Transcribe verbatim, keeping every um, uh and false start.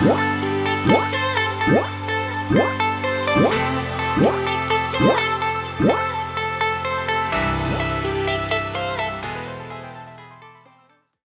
What?